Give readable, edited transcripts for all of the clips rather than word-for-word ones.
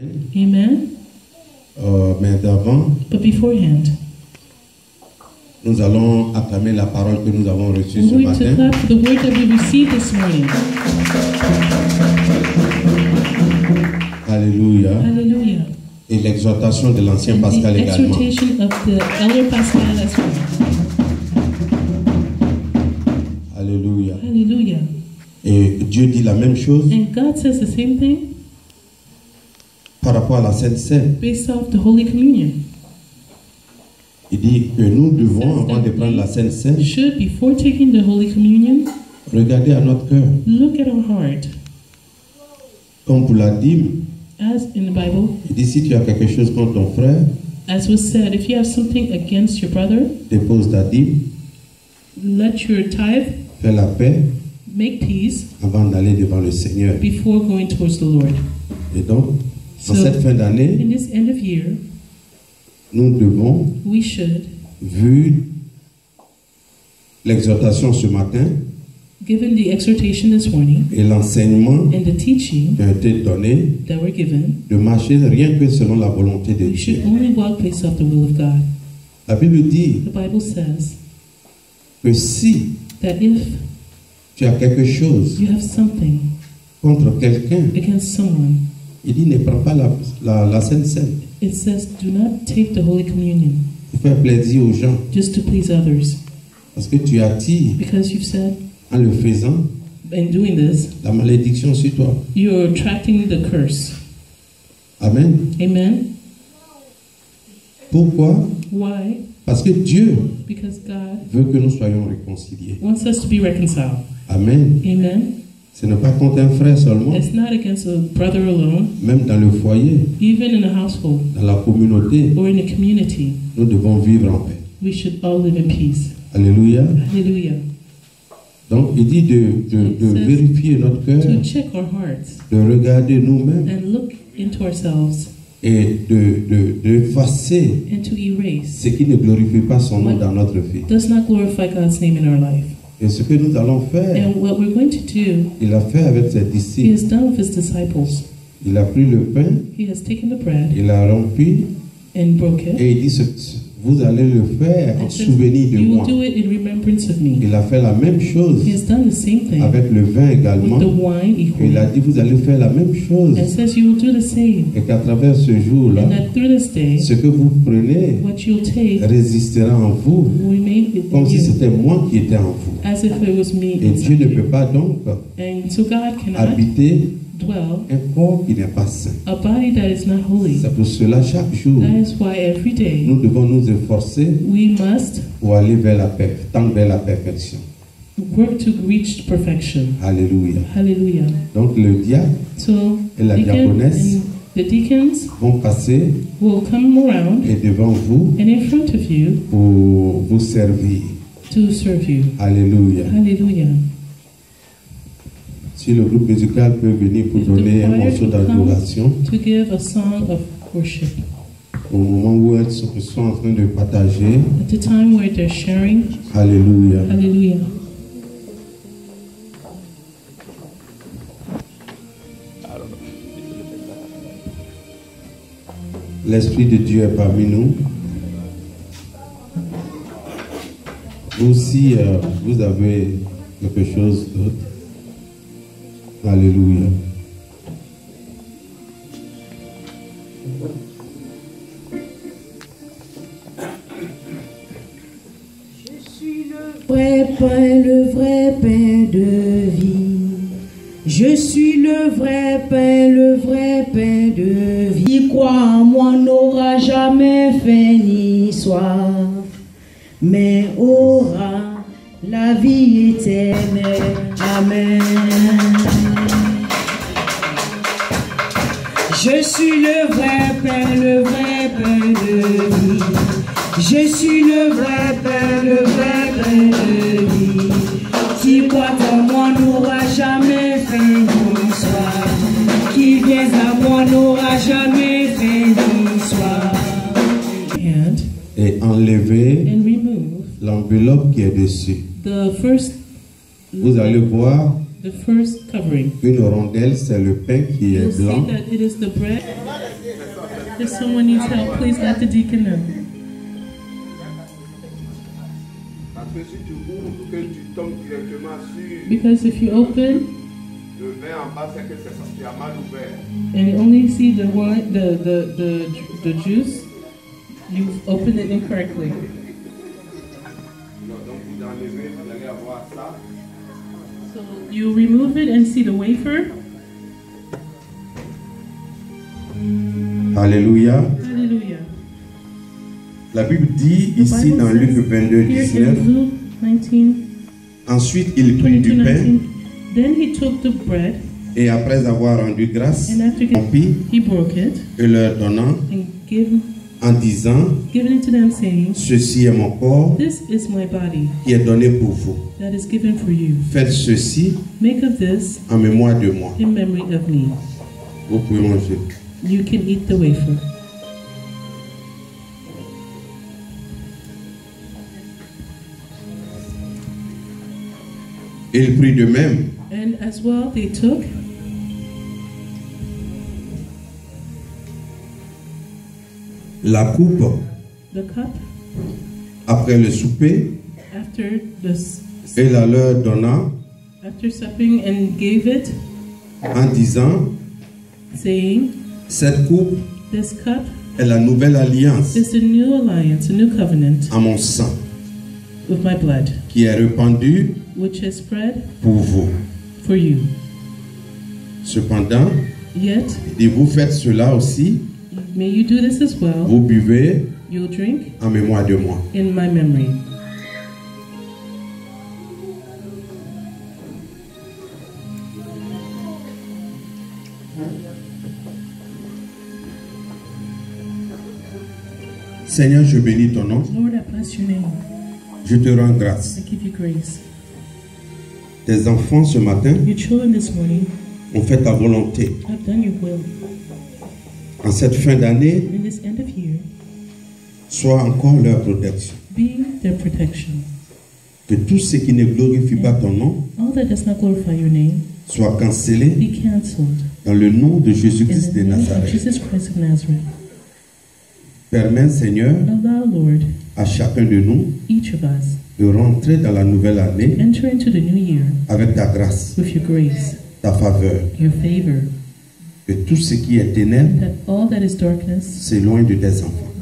Amen. Mais d'avant, nous allons acclamer la parole que nous avons reçue ce matin. Alléluia. Alléluia. Et l'exhortation de l'ancien Pascal également. Alléluia. Alléluia. Et Dieu dit la même chose. And God says the same thing. Par rapport à la Sainte Cène. Based off the Holy Communion. Il dit que nous devons, avant de prendre la Sainte Cène, regarder à notre cœur. Look at our heart. Comme pour la dîme, as in the Bible, il dit si tu as quelque chose contre ton frère, as was said, if you have something against your brother, dépose ta dîme, let your tithe, fais la paix, make peace, avant d'aller devant le Seigneur. Before going towards the Lord. Et donc, en cette fin d'année, in this end of year, nous devons, vu l'exhortation ce matin, given the exhortation this morning, et l'enseignement qui a été donné, de marcher rien que selon la volonté de Dieu. La Bible dit que si tu as quelque chose contre quelqu'un, il dit ne prends pas la Sainte Cène. It says, do not take the Holy Communion. Pour faire plaisir aux gens. Just to please others. Parce que tu attires. Because you've said. En le faisant. And doing this. La malédiction sur toi. You're attracting the curse. Amen. Amen. Pourquoi? Why? Parce que Dieu. Because God. Veut que nous soyons réconciliés. Wants us to be reconciled. Amen. Amen. Ce n'est pas contre un frère seulement. It's not against a brother alone. Même dans le foyer, even in the household, dans la communauté, or in the community, nous devons vivre en paix. We should all live in peace. Alléluia. Alléluia. Donc il dit de vérifier notre cœur, to check our hearts, de regarder nous-mêmes, and look into ourselves, et d'effacer ce qui ne glorifie pas son nom dans notre vie. Does not glorify God's name in our life. Et ce que nous allons faire, il a fait avec ses disciples. Il a pris le pain, il l'a rompu, et il dit, vous allez le faire en souvenir de moi. Il a fait la même chose avec le vin également. Et il a dit, vous allez faire la même chose. Et qu'à travers ce jour-là, ce que vous prenez résistera en vous, comme si c'était moi qui étais en vous. Et Dieu ne peut pas donc habiter un corps qui n'est pas saint. C'est pour cela chaque jour nous devons nous efforcer pour aller vers la paix, tendre vers la perfection. Work to reach perfection. Alléluia. Alléluia. Donc le diacre et la diaconesse vont passer et devant vous pour vous servir. Alléluia. Alléluia. Si le groupe musical peut venir pour donner un morceau d'adoration, au moment où elles sont en train de partager, alléluia. Alléluia. L'Esprit de Dieu est parmi nous. Vous aussi, vous avez quelque chose d'autre. Alléluia. Je suis le vrai pain de vie. Je suis le vrai pain de vie. Qui croit en moi n'aura jamais faim ni soif, mais aura la vie éternelle. Amen. Je suis le vrai pain de vie. Je suis le vrai pain de vie. Qui croit en moi n'aura jamais faim ni soif. Qui vient à moi n'aura jamais faim ni soif. Et enlever l'enveloppe qui est dessus. Vous allez voir. The first covering. Une rondelle, c'est le pain qui est blanc. If someone needs help, please let the deacon know. Because if you open and you only see the wine, the juice, you've opened it incorrectly. So you remove it and see the wafer. Alléluia. Alléluia. La Bible dit ici dans Luc 22, 19, ensuite il prit du pain, then he took the bread, et après avoir rendu grâce, rompit et leur donnant, en disant, ceci est mon corps, this is my body, qui est donné pour vous. That is given for you. Faites ceci, make of this, en mémoire de moi. In memory of me. Vous pouvez manger. You can eat the wafer. Il prit de même. And as well they took. La coupe. The cup. Après le souper. After the. Et la leur donna. After supping and gave it. En disant. Saying. Cette coupe. This cup. Est la nouvelle alliance. It's a new alliance, a new covenant. À mon sang. With my blood. Qui est répandu. Which is spread pour vous. For you. Cependant, yet, et vous faites cela aussi, may you do this as well, vous buvez, you'll drink, en mémoire de moi. In my memory. Seigneur, je bénis ton nom. Lord, I bless your name. Je te rends grâce. I give you grace. Tes enfants ce matin ont fait ta volonté. En cette fin d'année, sois encore leur protection. Que tout ce qui ne glorifie pas ton nom soit cancellé dans le nom de Jésus-Christ de Nazareth. Permets, Seigneur, à chacun de nous de rentrer dans la nouvelle année avec ta grâce, ta faveur, que tout ce qui est ténèbres s'éloigne de tes enfants.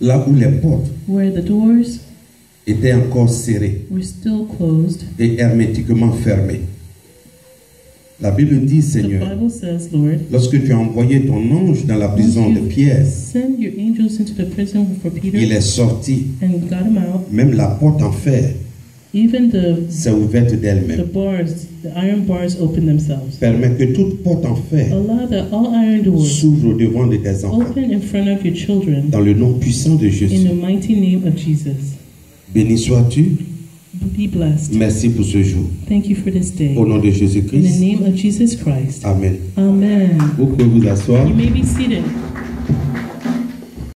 Là où les portes étaient encore serrées et hermétiquement fermées. La Bible dit, Seigneur, lorsque tu as envoyé ton ange dans la prison de Pierre, il est sorti. Même la porte en fer s'est ouverte d'elle-même. Permets que toute porte en fer s'ouvre devant de tes enfants. Dans le nom puissant de Jésus. Béni sois-tu. Be blessed. Merci pour ce jour. Thank you for this day. Au nom de Jésus-Christ. In the name of Jesus Christ. Amen. Amen. Vous pouvez vous asseoir. You may be seated.